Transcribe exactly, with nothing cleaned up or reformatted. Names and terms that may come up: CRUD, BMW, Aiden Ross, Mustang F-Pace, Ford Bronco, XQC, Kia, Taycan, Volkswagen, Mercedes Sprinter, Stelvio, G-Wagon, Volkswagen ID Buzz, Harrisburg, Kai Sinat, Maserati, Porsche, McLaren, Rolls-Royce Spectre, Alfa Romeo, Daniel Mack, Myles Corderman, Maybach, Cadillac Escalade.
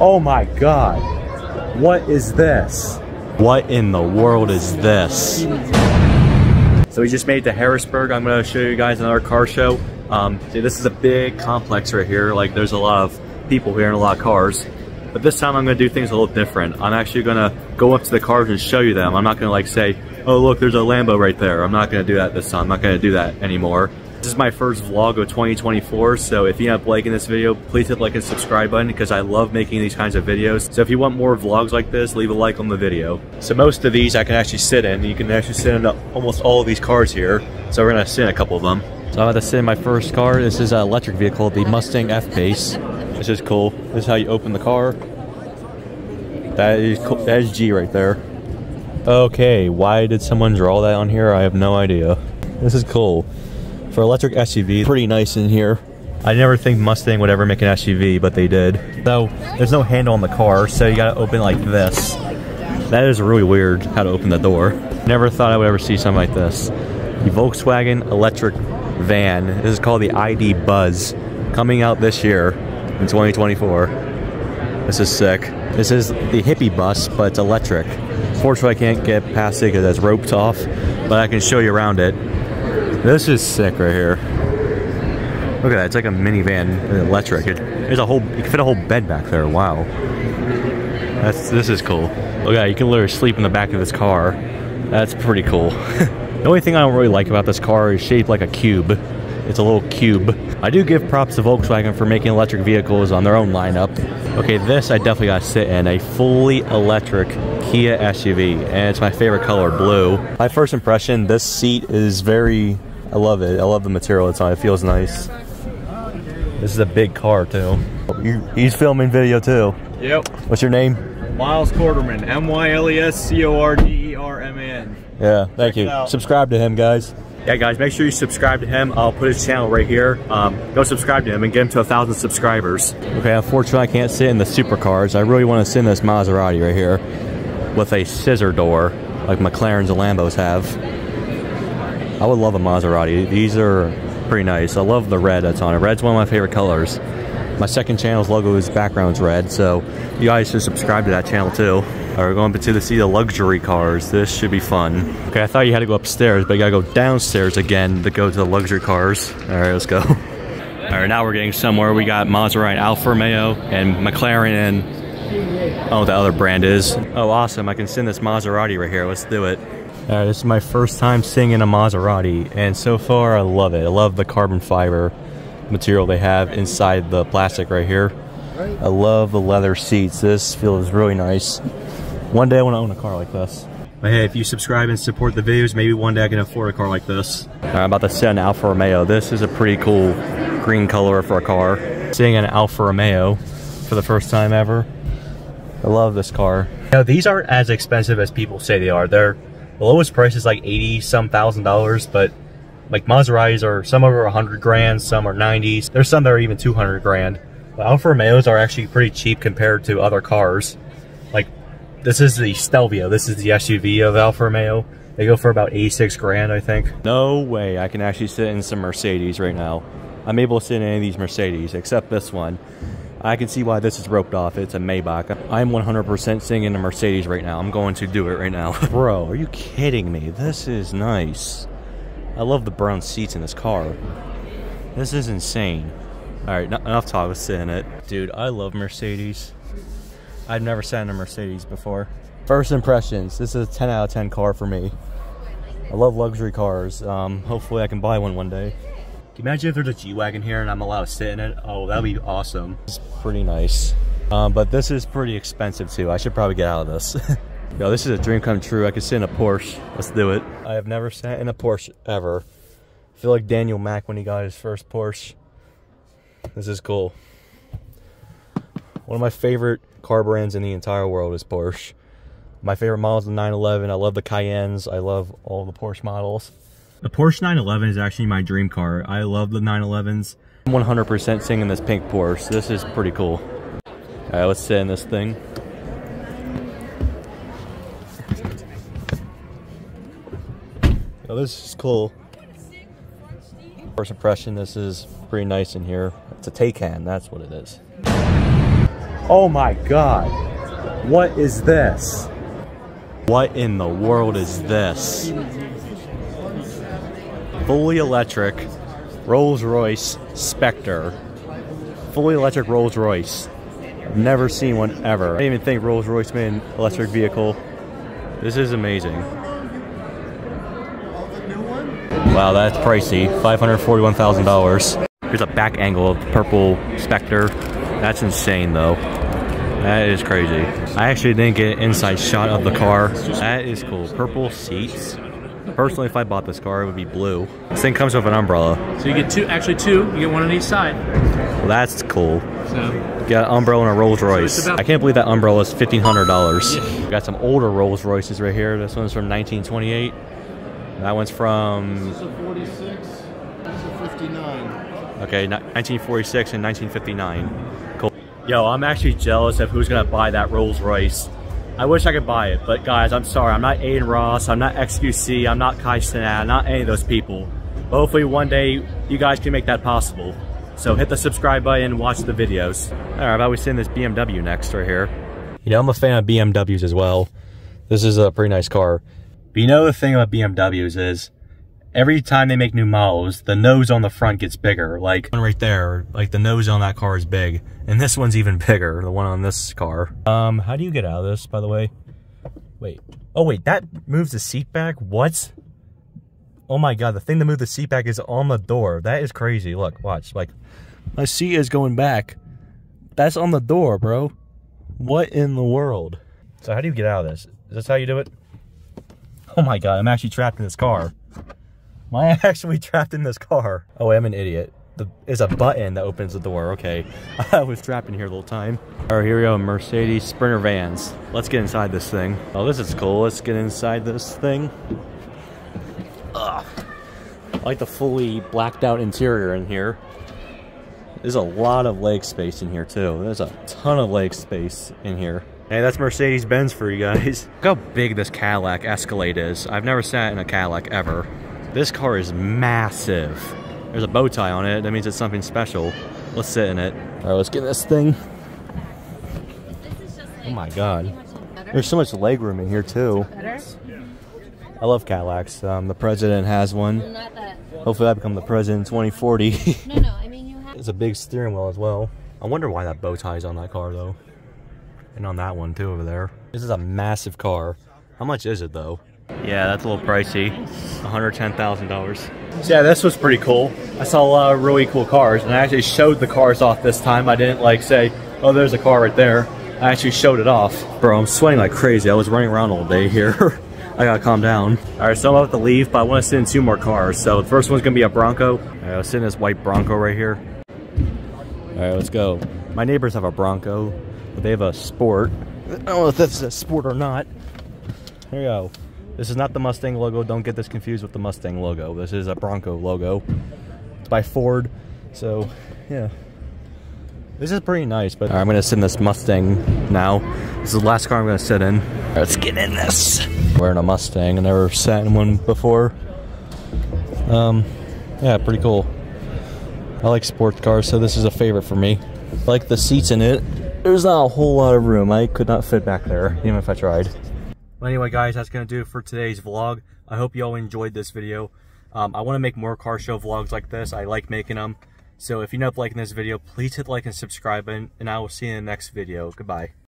Oh my God, what is this? What in the world is this? So we just made it to Harrisburg. I'm gonna show you guys another car show. Um, see, this is a big complex right here. Like, there's a lot of people here and a lot of cars. But this time I'm gonna do things a little different. I'm actually gonna go up to the cars and show you them. I'm not gonna like say, oh look, there's a Lambo right there. I'm not gonna do that this time. I'm not gonna do that anymore. This is my first vlog of twenty twenty-four, so if you end up liking this video, please hit the like and subscribe button because I love making these kinds of videos. So if you want more vlogs like this, leave a like on the video. So most of these I can actually sit in. You can actually sit in almost all of these cars here. So we're gonna sit in a couple of them. So I'm about to sit in my first car. This is an electric vehicle, the Mustang F-Pace. This is cool. This is how you open the car. That is cool. That is G right there. Okay, why did someone draw that on here? I have no idea. This is cool. For electric S U V, pretty nice in here. I never think Mustang would ever make an S U V, but they did. Though there's no handle on the car, so you gotta open it like this. That is really weird how to open the door. Never thought I would ever see something like this. The Volkswagen electric van. This is called the I D Buzz. Coming out this year in twenty twenty-four. This is sick. This is the hippie bus, but it's electric. Fortunately, I can't get past it because it's roped off, but I can show you around it. This is sick right here. Look at that, it's like a minivan, electric. It, there's a whole, you can fit a whole bed back there, wow. That's, this is cool. Look at that, you can literally sleep in the back of this car. That's pretty cool. The only thing I don't really like about this car is shaped like a cube. It's a little cube. I do give props to Volkswagen for making electric vehicles on their own lineup. Okay, this I definitely gotta sit in, a fully electric Kia S U V, and it's my favorite color, blue. My first impression, this seat is very, I love it. I love the material it's on. It feels nice. This is a big car too. You, he's filming video too. Yep. What's your name? Myles Corderman. M Y L E S C O R D E R M A N. Yeah. Thank you. Subscribe to him, guys. Yeah, guys. Make sure you subscribe to him. I'll put his channel right here. Um, go subscribe to him and get him to a thousand subscribers. Okay. Unfortunately, I can't sit in the supercars. I really want to sit in this Maserati right here with a scissor door, like McLarens and Lambos have. I would love a Maserati. These are pretty nice. I love the red that's on it. Red's one of my favorite colors. My second channel's logo is background's red, so you guys should subscribe to that channel too. Alright, we're going to see the luxury cars. This should be fun. Okay, I thought you had to go upstairs, but you gotta go downstairs again to go to the luxury cars. Alright, let's go. Alright, now we're getting somewhere. We got Maserati and Alfa Romeo and McLaren and I don't know what the other brand is. Oh, awesome. I can send this Maserati right here. Let's do it. Alright, this is my first time sitting in a Maserati, and so far I love it. I love the carbon fiber material they have inside the plastic right here. I love the leather seats. This feels really nice. One day I want to own a car like this. But hey, if you subscribe and support the videos, maybe one day I can afford a car like this. Right, I'm about to sit in an Alfa Romeo. This is a pretty cool green color for a car. Sitting in an Alfa Romeo for the first time ever. I love this car. Now, these aren't as expensive as people say they are. They're The lowest price is like eighty some thousand dollars, but like Maseratis are, some are a hundred grand, some are nineties. There's some that are even two hundred grand. But Alfa Romeos are actually pretty cheap compared to other cars. Like this is the Stelvio. This is the S U V of Alfa Romeo. They go for about eighty-six grand, I think. No way I can actually sit in some Mercedes right now. I'm able to sit in any of these Mercedes except this one. I can see why this is roped off. It's a Maybach. I'm one hundred percent sitting in a Mercedes right now. I'm going to do it right now. Bro, are you kidding me? This is nice. I love the brown seats in this car. This is insane. All right, not enough talk. Let's sit in it. Dude, I love Mercedes. I've never sat in a Mercedes before. First impressions. This is a ten out of ten car for me. I love luxury cars. Um, hopefully I can buy one one day. Imagine if there's a G-Wagon here and I'm allowed to sit in it. Oh, that'd be awesome. It's pretty nice. Um, but this is pretty expensive too. I should probably get out of this. Yo, this is a dream come true. I could sit in a Porsche. Let's do it. I have never sat in a Porsche ever. I feel like Daniel Mack when he got his first Porsche. This is cool. One of my favorite car brands in the entire world is Porsche. My favorite model is the nine eleven. I love the Cayennes. I love all the Porsche models. The Porsche nine eleven is actually my dream car. I love the nine elevens. I'm one hundred percent sitting in this pink Porsche. This is pretty cool. Alright, let's sit in this thing. Oh, this is cool. First impression, this is pretty nice in here. It's a Taycan, that's what it is. Oh my God, what is this? What in the world is this? Fully electric Rolls-Royce Spectre. Fully electric Rolls-Royce. Never seen one ever. I didn't even think Rolls-Royce made an electric vehicle. This is amazing. Wow, that's pricey. five hundred forty-one thousand dollars. Here's a back angle of the purple Spectre. That's insane though. That is crazy. I actually didn't get an inside shot of the car. That is cool. Purple seats. Personally, if I bought this car, it would be blue. This thing comes with an umbrella. So you get two, actually two. You get one on each side. Well, that's cool. So you got an umbrella and a Rolls Royce. So I can't believe that umbrella is fifteen hundred dollars. Yeah. Got some older Rolls Royces right here. This one's from nineteen twenty-eight. That one's from... This is a forty-six. This is a fifty-nine. Okay, nineteen forty-six and nineteen fifty-nine. Cool. Yo, I'm actually jealous of who's gonna buy that Rolls Royce. I wish I could buy it, but guys, I'm sorry. I'm not Aiden Ross, I'm not X Q C, I'm not Kai Sinat, I'm not any of those people. But hopefully one day you guys can make that possible. So hit the subscribe button and watch the videos. All right, I'll be seeing this B M W next right here. You know, I'm a fan of B M Ws as well. This is a pretty nice car. But you know the thing about B M Ws is, every time they make new models, the nose on the front gets bigger. Like one right there, like the nose on that car is big. And this one's even bigger, the one on this car. Um, how do you get out of this, by the way? Wait. Oh, wait, that moves the seat back? What? Oh my God, the thing that moved the seat back is on the door. That is crazy. Look, watch. Like, my seat is going back. That's on the door, bro. What in the world? So how do you get out of this? Is this how you do it? Oh my God, I'm actually trapped in this car. Am I actually trapped in this car? Oh, wait, I'm an idiot. The, it's a button that opens the door, okay. I was trapped in here the whole time. All right, here we go, Mercedes Sprinter vans. Let's get inside this thing. Oh, this is cool, let's get inside this thing. Ugh. I like the fully blacked out interior in here. There's a lot of leg space in here too. There's a ton of leg space in here. Hey, that's Mercedes-Benz for you guys. Look how big this Cadillac Escalade is. I've never sat in a Cadillac ever. This car is massive. There's a bow tie on it. That means it's something special. Let's sit in it. All right, let's get this thing. This is just like, oh my God. There's so much leg room in here too. I love Cadillacs. Um, the president has one. Not that. Hopefully I become the president in twenty forty. No, no, I mean you have. There's a big steering wheel as well. I wonder why that bow tie is on that car though. And on that one too over there. This is a massive car. How much is it though? Yeah, that's a little pricey, one hundred ten thousand dollars. So yeah, this was pretty cool. I saw a lot of really cool cars, and I actually showed the cars off this time. I didn't like say, oh, there's a car right there. I actually showed it off. Bro, I'm sweating like crazy. I was running around all day here. I gotta calm down. All right, so I'm about to leave, but I wanna sit in two more cars. So the first one's gonna be a Bronco. All right, I'll sit in this white Bronco right here. All right, let's go. My neighbors have a Bronco, but they have a Sport. I don't know if that's a Sport or not. Here we go. This is not the Mustang logo. Don't get this confused with the Mustang logo. This is a Bronco logo. It's by Ford. So, yeah. This is pretty nice, but all right, I'm gonna sit in this Mustang now. This is the last car I'm gonna sit in. Right, let's get in this. Wearing a Mustang. I never sat in one before. Um, yeah, pretty cool. I like sports cars, so this is a favorite for me. I like the seats in it. There's not a whole lot of room. I could not fit back there, even if I tried. Well, anyway, guys, that's going to do it for today's vlog. I hope you all enjoyed this video. Um, I want to make more car show vlogs like this. I like making them. So if you end up liking this video, please hit the like and subscribe button, and I will see you in the next video. Goodbye.